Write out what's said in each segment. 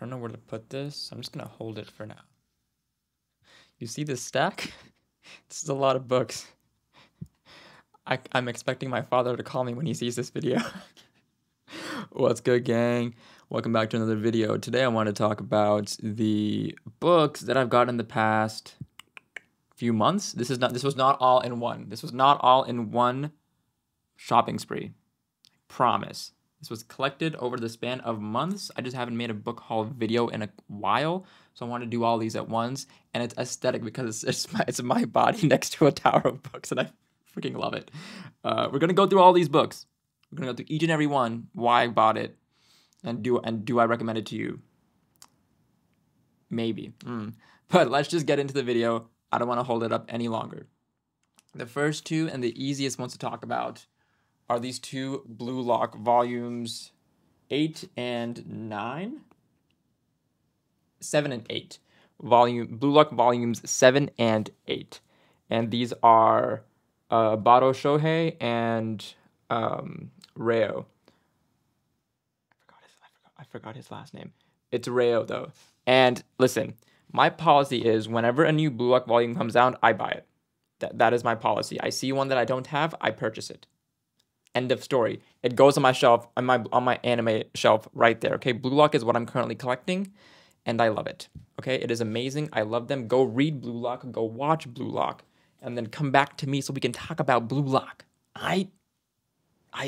don't know where to put this. I'm just going to hold it for now. You see this stack? This is a lot of books. I'm expecting my father to call me when he sees this video. What's good, gang? Welcome back to another video. Today I want to talk about the books that I've got in the past few months. This was not all in one. This was not all in one shopping spree. I promise. This was collected over the span of months. I just haven't made a book haul video in a while, so I want to do all these at once. And it's aesthetic because it's my body next to a tower of books, and I freaking love it. We're gonna go through all these books. We're gonna go through each and every one, why I bought it, and do I recommend it to you? Maybe. But let's just get into the video. I don't want to hold it up any longer. The first two and the easiest ones to talk about are these two Blue Lock volumes 8 and 9. 7 and 8. Blue Lock volumes 7 and 8. And these are Baro Shohei and Reo. I forgot his last name. It's Reo though. And listen, my policy is whenever a new Blue Lock volume comes out, I buy it. That is my policy. I see one that I don't have, I purchase it. End of story. It goes on my shelf, on my anime shelf right there. Okay, Blue Lock is what I'm currently collecting, and I love it. Okay, it is amazing. I love them. Go read Blue Lock. Go watch Blue Lock, and then come back to me so we can talk about Blue Lock.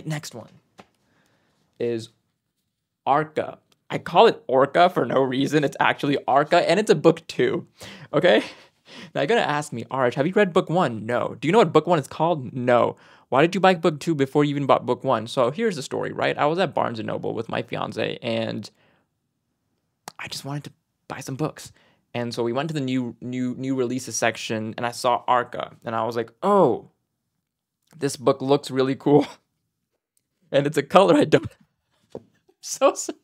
Next one is Arca. I call it Orca for no reason. It's actually Arca, and it's a book 2. Okay. Now you're gonna ask me, Arch, have you read book 1? No. Do you know what book 1 is called? No. Why did you buy book 2 before you even bought book 1? So here's the story, right? I was at Barnes & Noble with my fiance, and I just wanted to buy some books. And so we went to the new releases section, and I saw Arca, and I was like, oh, this book looks really cool, and it's a color I don't. So sorry.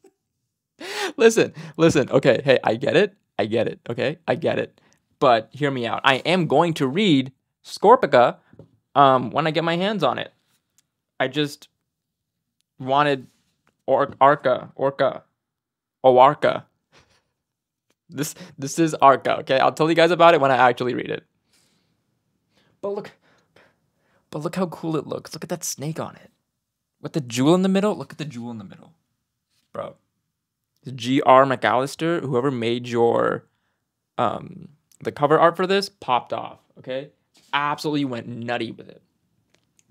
Listen. Okay, hey, I get it. Okay, I get it. But hear me out. I am going to read Scorpica when I get my hands on it. I just wanted Arca. This is Arca, okay? I'll tell you guys about it when I actually read it. But look how cool it looks. Look at that snake on it. With the jewel in the middle? Look at the jewel in the middle. Bro. G.R. McAllister, whoever made your the cover art for this popped off, okay? Absolutely went nutty with it.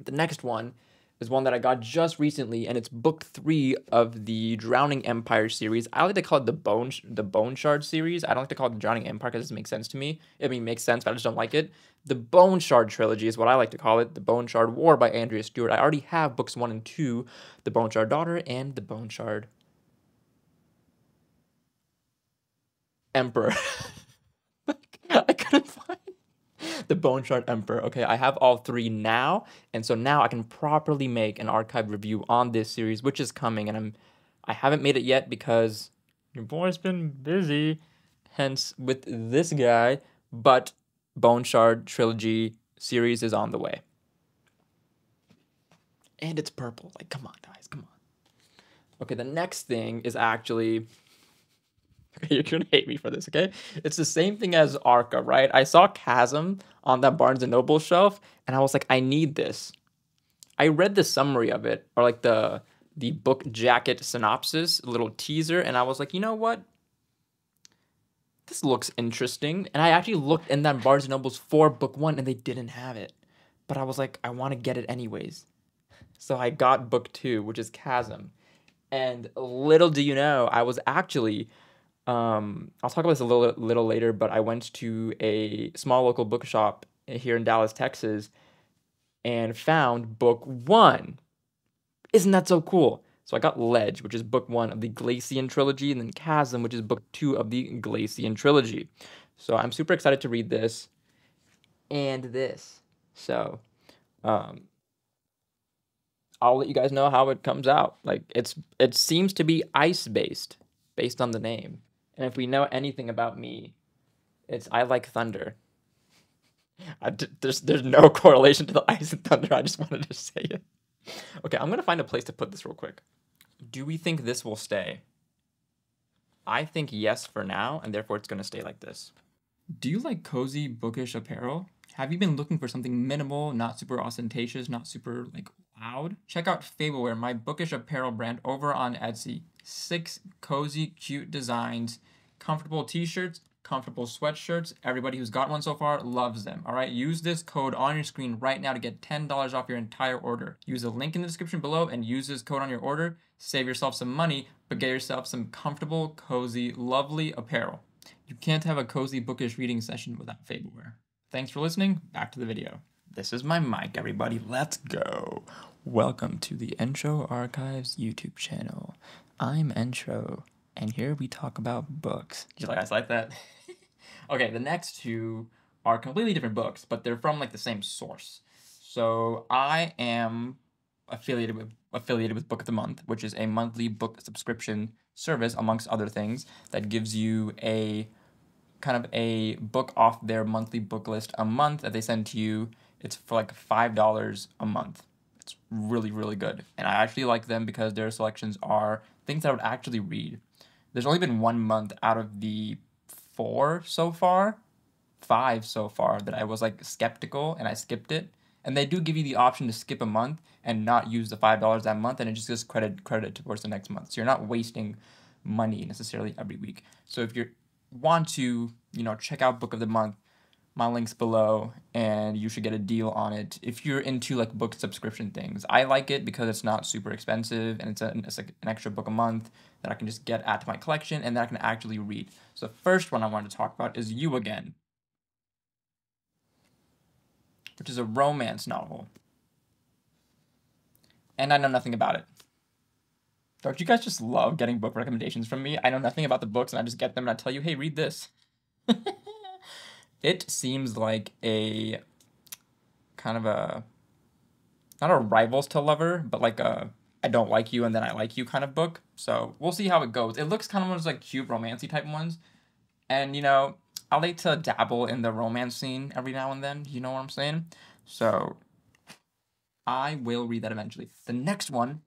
The next one is one that I got just recently, and it's book 3 of the Drowning Empire series. I like to call it the Bone Shard series. I don't like to call it the Drowning Empire because it makes sense to me. I mean, it makes sense, but I just don't like it. The Bone Shard trilogy is what I like to call it. The Bone Shard War by Andrea Stewart. I already have books 1 and 2, The Bone Shard Daughter and The Bone Shard Emperor. I couldn't find The Bone Shard Emperor. Okay, I have all 3 now, and so now I can properly make an archive review on this series, which is coming, and I haven't made it yet because your boy's been busy, hence with this guy, but Bone Shard Trilogy series is on the way. And it's purple. Like, come on, guys, come on. Okay, the next thing is actually... You're going to hate me for this, okay? It's the same thing as Arca, right? I saw Chasm on that Barnes & Noble shelf, and I was like, I need this. I read the summary of it, or like the book jacket synopsis, little teaser, and I was like, you know what? This looks interesting. And I actually looked in that Barnes & Noble's for book 1, and they didn't have it. But I was like, I want to get it anyways. So I got book 2, which is Chasm. And little do you know, I was actually... I'll talk about this a little later, but I went to a small local bookshop here in Dallas, Texas, and found book 1. Isn't that so cool? So I got Ledge, which is book 1 of the Glacian trilogy, and then Chasm, which is book 2 of the Glacian trilogy. So I'm super excited to read this and this. So I'll let you guys know how it comes out. Like it seems to be ice-based on the name. And if we know anything about me, it's I like thunder. There's no correlation to the ice and thunder. I just wanted to say it. Okay, I'm going to find a place to put this real quick. Do we think this will stay? I think yes for now, and therefore it's going to stay like this. Do you like cozy, bookish apparel? Have you been looking for something minimal, not super ostentatious, not super like loud? Check out Fablewear, my bookish apparel brand over on Etsy. 6 cozy, cute designs, comfortable t-shirts, comfortable sweatshirts. Everybody who's got one so far loves them. All right, use this code on your screen right now to get $10 off your entire order. Use the link in the description below and use this code on your order. Save yourself some money, but get yourself some comfortable, cozy, lovely apparel. You can't have a cozy, bookish reading session without Fablewear. Thanks for listening. Back to the video. This is my mic, everybody. Let's go. Welcome to the Entro Archives YouTube channel. I'm Entro, and here we talk about books. Did you guys like that? Okay, the next two are completely different books, but they're from like the same source. So I am affiliated with Book of the Month, which is a monthly book subscription service, amongst other things, that gives you a kind of a book off their monthly book list a month that they send to you. It's for like $5 a month. It's really, really good. And I actually like them because their selections are things that I would actually read. There's only been 1 month out of the 4 so far, 5 so far, that I was like skeptical and I skipped it. And they do give you the option to skip a month and not use the $5 that month, and it just gets credit towards the next month. So you're not wasting money necessarily every week. So if you want to, you know, check out Book of the Month, my link's below, and you should get a deal on it if you're into like book subscription things. I like it because it's not super expensive, and it's like an extra book a month that I can just get add to my collection and that I can actually read. So the first one I wanted to talk about is You Again, which is a romance novel. And I know nothing about it. Don't you guys just love getting book recommendations from me? I know nothing about the books and I just get them and I tell you, hey, read this. It seems like a kind of a, not a rivals to lover, but like a I don't like you and then I like you kind of book. So we'll see how it goes. It looks kind of one of those like cute romancy type ones. And you know, I like to dabble in the romance scene every now and then. You know what I'm saying? So I will read that eventually. The next one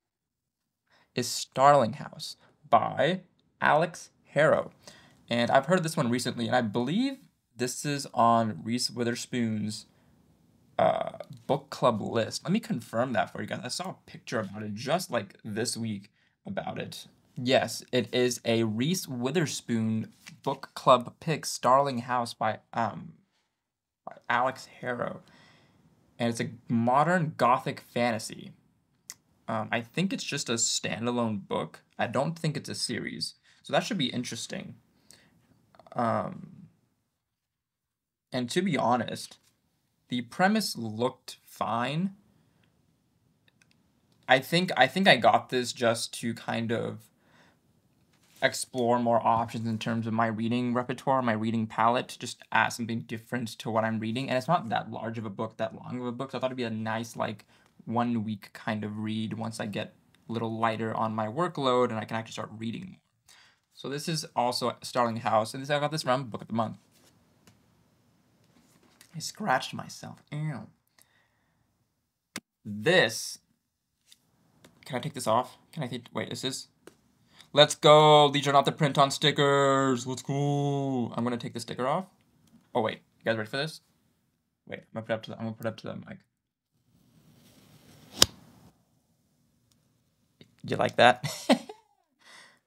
is Starling House by Alex Harrow. And I've heard of this one recently, and I believe this is on Reese Witherspoon's book club list. Let me confirm that for you guys. I saw a picture about it just like this week about it. Yes, it is a Reese Witherspoon book club pick, Starling House by Alex Harrow. And it's a modern gothic fantasy. I think it's just a standalone book. I don't think it's a series. So that should be interesting. And to be honest, the premise looked fine. I think I got this just to kind of explore more options in terms of my reading repertoire, my reading palette, just add something different to what I'm reading. And it's not that large of a book, that long of a book. So I thought it'd be a nice, like, 1 week kind of read once I get a little lighter on my workload and I can actually start reading more. So this is also Starling House, and this I got this from Book of the Month. I scratched myself. Ew. This. Can I take this off? Can I take, wait, is this? Let's go. These are not the print on stickers. Let's go. I'm gonna take the sticker off. Oh wait, you guys ready for this? Wait, I'm gonna put it up to the mic. You like that?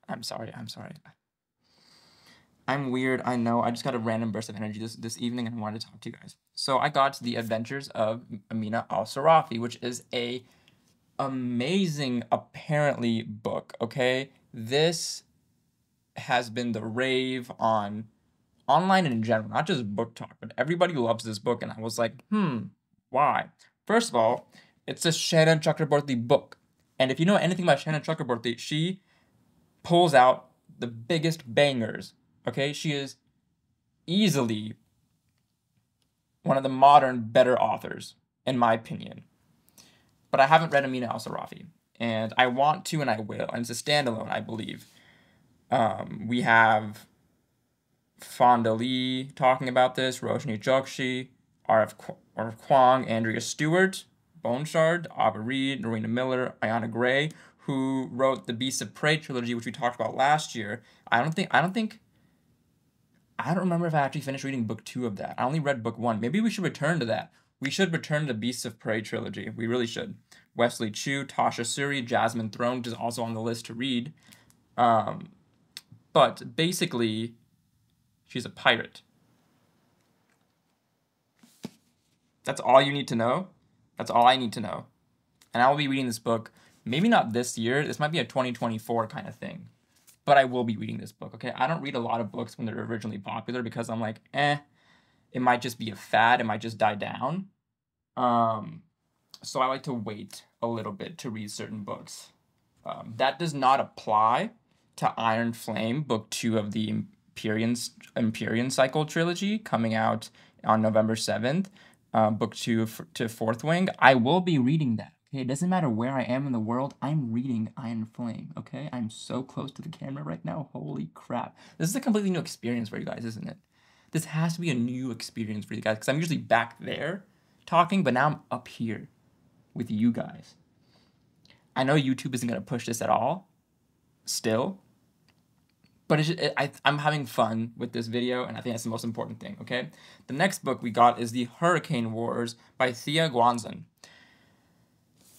I'm sorry. I'm weird, I know. I just got a random burst of energy this evening and I wanted to talk to you guys. So I got The Adventures of Amina al-Sarafi, which is a amazing, apparently, book, okay? This has been the rave on online in general, not just book talk, but everybody loves this book. And I was like, why? First of all, it's a Shannon Chakraborty book. And if you know anything about Shannon Chakraborty, she pulls out the biggest bangers, okay? She is easily one of the modern better authors, in my opinion. But I haven't read Amina al-Sarafi, and I want to and I will. And it's a standalone, I believe. We have Fonda Lee talking about this, Roshani Chokshi, R.F. Kuang, Andrea Stewart, Bone Shard, Aubrey Reed, Norena Miller, Ayanna Gray, who wrote the Beasts of Prey trilogy, which we talked about last year. I don't remember if I actually finished reading book 2 of that. I only read book 1. Maybe we should return to that. We should return to the Beasts of Prey trilogy. We really should. Wesley Chu, Tasha Suri, Jasmine Throne, which is also on the list to read. But basically, she's a pirate. That's all you need to know. That's all I need to know. And I will be reading this book, maybe not this year. This might be a 2024 kind of thing. But I will be reading this book, okay? I don't read a lot of books when they're originally popular because I'm like, it might just be a fad. It might just die down. So I like to wait a little bit to read certain books. That does not apply to Iron Flame, book 2 of the Empyrean Cycle trilogy coming out on November 7th, book 2 to Fourth Wing. I will be reading that. Okay, it doesn't matter where I am in the world, I'm reading Iron Flame, okay? I'm so close to the camera right now, holy crap. This is a completely new experience for you guys, isn't it? This has to be a new experience for you guys because I'm usually back there talking, but now I'm up here with you guys. I know YouTube isn't going to push this at all, still, but I'm having fun with this video, and I think that's the most important thing, okay? The next book we got is The Hurricane Wars by Thea Guanzon.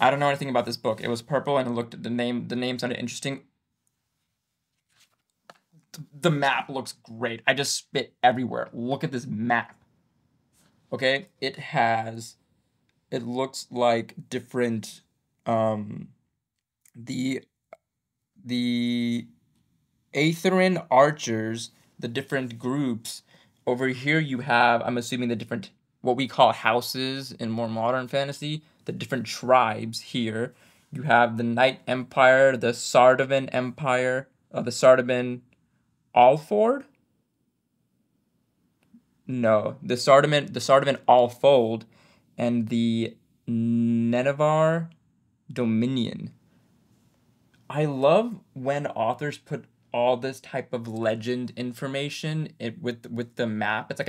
I don't know anything about this book. It was purple, and I looked at the name. The name sounded interesting. The map looks great. I just spit everywhere. Look at this map. Okay, it looks like different, the Aetherin archers, the different groups. Over here you have, I'm assuming, the different, what we call houses in more modern fantasy, the different tribes here. You have the Knight Empire, the Sardavan Empire, the Sardavan Alford? No, the Sardavan Alfold, and the Nenevar Dominion. I love when authors put all this type of legend information with the map. It's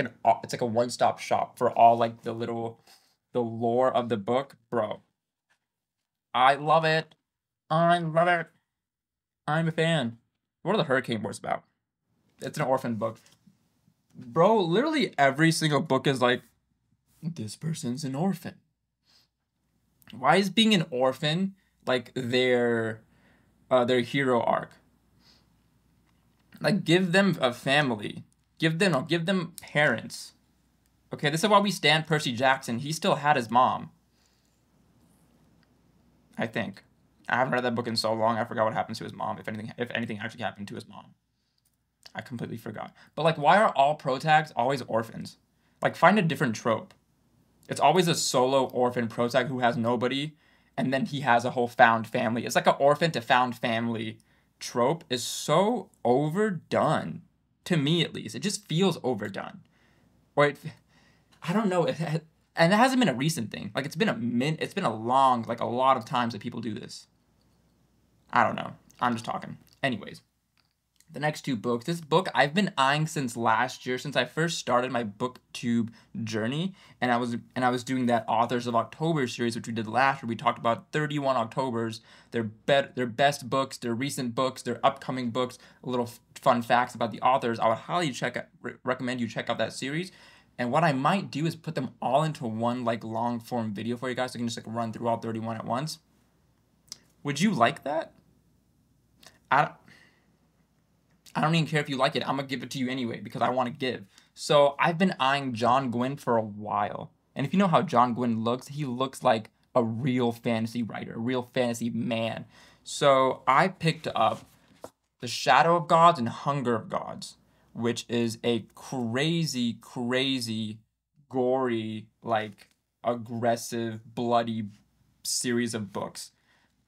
like a one-stop shop for all like the lore of the book, bro. I love it. I love it. I'm a fan. What are the Hurricane Wars about? It's an orphan book. Bro, literally every single book is like, this person's an orphan. Why is being an orphan like their hero arc? Like, give them a family. Give them parents. Okay, this is why we stand Percy Jackson. He still had his mom, I think. I haven't read that book in so long, I forgot what happens to his mom, if anything actually happened to his mom. I completely forgot. But, like, why are all protags always orphans? Like, find a different trope. It's always a solo orphan protag who has nobody, and then he has a whole found family. It's like an orphan to found family trope is so overdone. To me, at least. It just feels overdone. Or it... I don't know, and it hasn't been a recent thing. Like, it's been a long, like, a lot of times that people do this. I don't know. I'm just talking. Anyways, the next two books. This book I've been eyeing since last year, since I first started my BookTube journey, and I was doing that Authors of October series, which we did last year. We talked about 31 Octobers, their best books, their recent books, their upcoming books, little fun facts about the authors. I would highly recommend you check out that series. And what I might do is put them all into one, like, long-form video for you guys so you can just, like, run through all 31 at once. Would you like that? I don't even care if you like it. I'm going to give it to you anyway because I want to give. So I've been eyeing John Gwynne for a while. And if you know how John Gwynne looks, he looks like a real fantasy writer, a real fantasy man. So I picked up The Shadow of Gods and Hunger of Gods, which is a crazy, crazy, gory, like, aggressive, bloody series of books.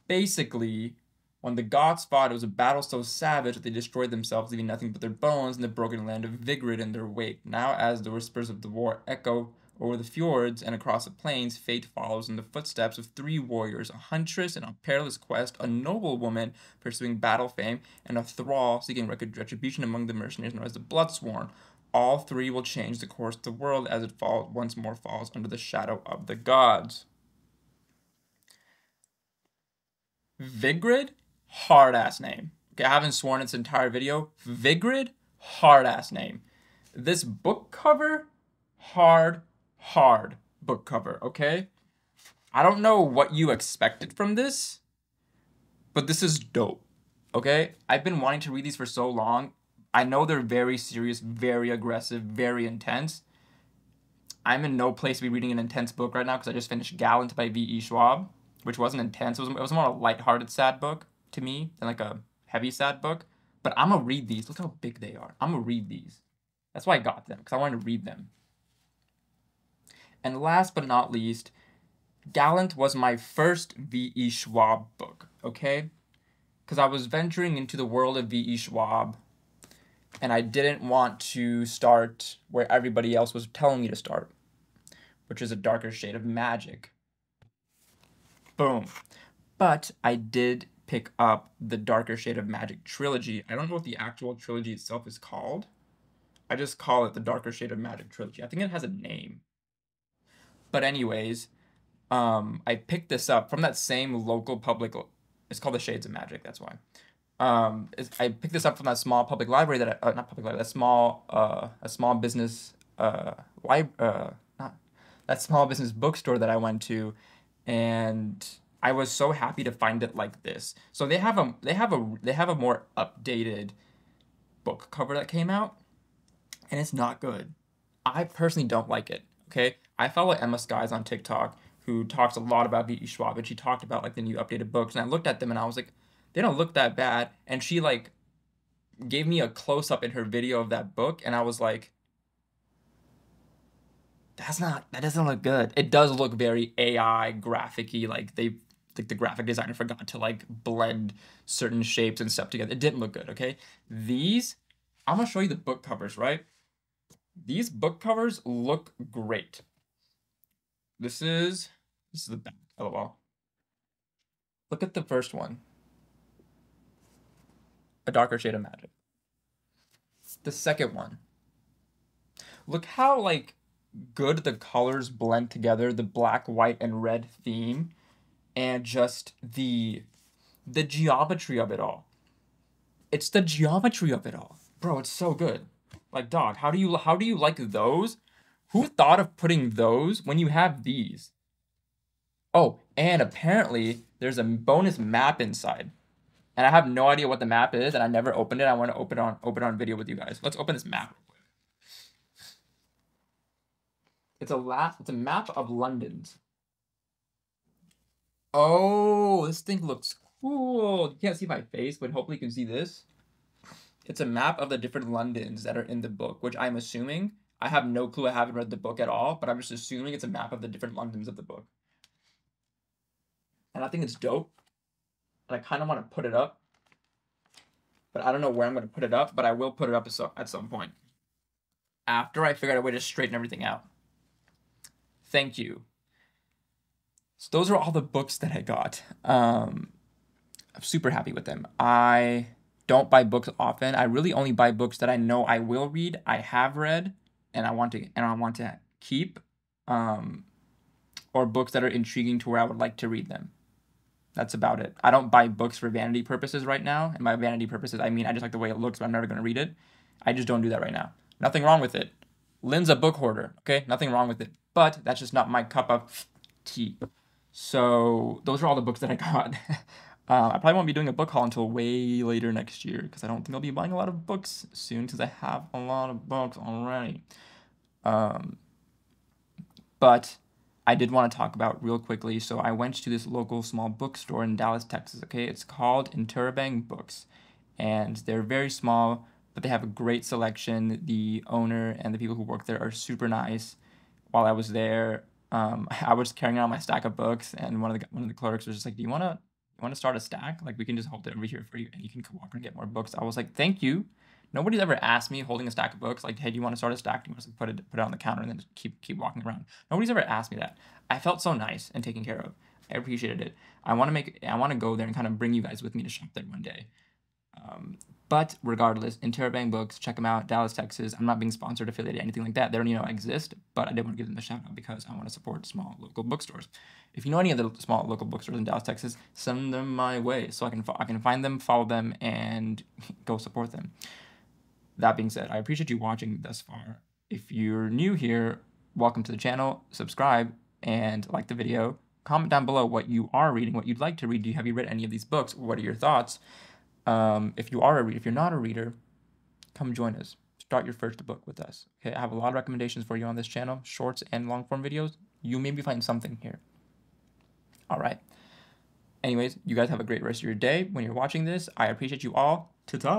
Basically, when the gods fought, it was a battle so savage that they destroyed themselves, leaving nothing but their bones in the broken land of Vigrid in their wake. Now, as the whispers of the war echo over the fjords and across the plains, fate follows in the footsteps of 3 warriors, a huntress in a perilous quest, a noble woman pursuing battle fame, and a thrall seeking retribution among the mercenaries known as the Bloodsworn. All 3 will change the course of the world as it once more falls under the shadow of the gods. Vigrid, hard-ass name. Okay, I haven't sworn its entire video. Vigrid, hard-ass name. This book cover, hard book cover, okay? I don't know what you expected from this, but this is dope, okay? I've been wanting to read these for so long. I know they're very serious, very aggressive, very intense. I'm in no place to be reading an intense book right now because I just finished Gallant by V.E. Schwab, which wasn't intense. It was more a lighthearted sad book to me than like a heavy sad book. But I'm gonna read these. Look how big they are. I'm gonna read these. That's why I got them, because I wanted to read them. And last but not least, Gallant was my first V.E. Schwab book, okay? Because I was venturing into the world of V.E. Schwab, and I didn't want to start where everybody else was telling me to start, which is A Darker Shade of Magic. Boom. But I did pick up the Darker Shade of Magic trilogy. I don't know what the actual trilogy itself is called. I just call it the Darker Shade of Magic trilogy. I think it has a name. But anyways, I picked this up from that same local public... It's called the Shades of Magic, that's why. I picked this up from that small public library that I, not public library, that small business bookstore that I went to, and I was so happy to find it like this. So they have a more updated book cover that came out, and it's not good. I personally don't like it. Okay, I follow Emma Skies on TikTok, who talks a lot about V.E. Schwab, and she talked about like the new updated books, and I looked at them and I was like, they don't look that bad. And she like gave me a close-up in her video of that book, and I was like, that doesn't look good. It does look very AI graphic-y, like the graphic designer forgot to like blend certain shapes and stuff together. It didn't look good, okay? These, I'm gonna show you the book covers, right? These book covers look great. This is the back, lol. Look at the first one. A Darker Shade of Magic. The second one. Look how like good the colors blend together, the black, white, and red theme, and just the geometry of it all. It's the geometry of it all. Bro, it's so good. Like, dog, how do you like those? Who thought of putting those when you have these? Oh, and apparently there's a bonus map inside. And I have no idea what the map is, and I never opened it. I want to open it on video with you guys. Let's open this map. It's a map of London. Oh, this thing looks cool. You can't see my face, but hopefully you can see this. It's a map of the different Londons that are in the book, which I'm assuming, I have no clue, I haven't read the book at all, but I'm just assuming it's a map of the different Londons of the book. And I think it's dope. And I kind of want to put it up, but I don't know where I'm going to put it up, but I will put it up at some point after I figure out a way to straighten everything out. Thank you. So those are all the books that I got. I'm super happy with them. I don't buy books often. I really only buy books that I know I will read, I have read, and I want to keep, or books that are intriguing to where I would like to read them. That's about it. I don't buy books for vanity purposes right now. And by vanity purposes, I mean, I just like the way it looks, but I'm never going to read it. I just don't do that right now. Nothing wrong with it. Lynn's a book hoarder, okay? Nothing wrong with it. But that's just not my cup of tea. So those are all the books that I got. I probably won't be doing a book haul until way later next year because I don't think I'll be buying a lot of books soon because I have a lot of books already. But I did want to talk about real quickly. So I went to this local small bookstore in Dallas, Texas, okay? It's called Interrobang Books, and they're very small, but they have a great selection. The owner and the people who work there are super nice. While I was there, I was carrying around my stack of books, and one of the clerks was just like, "Do you want to start a stack? Like, we can just hold it over here for you, and you can come walk and get more books." I was like, "Thank you." Nobody's ever asked me holding a stack of books, like, "Hey, do you want to start a stack? Do you want to put it on the counter and then just keep walking around?" Nobody's ever asked me that. I felt so nice and taken care of. I appreciated it. I want to go there and kind of bring you guys with me to shop there one day. But regardless, Interrobang Books, check them out, Dallas, Texas. I'm not being sponsored, affiliated, anything like that. They don't even know I exist, but I did want to give them a shout out because I want to support small local bookstores. If you know any of the small local bookstores in Dallas, Texas, send them my way so I can find them, follow them, and go support them. That being said, I appreciate you watching thus far. If you're new here, welcome to the channel, subscribe, and like the video. Comment down below what you are reading, what you'd like to read. Have you read any of these books? What are your thoughts? If you're not a reader, come join us. Start your first book with us. Okay, I have a lot of recommendations for you on this channel, shorts and long form videos. You maybe find something here. All right. Anyways, you guys have a great rest of your day when you're watching this. I appreciate you all. Ta-ta.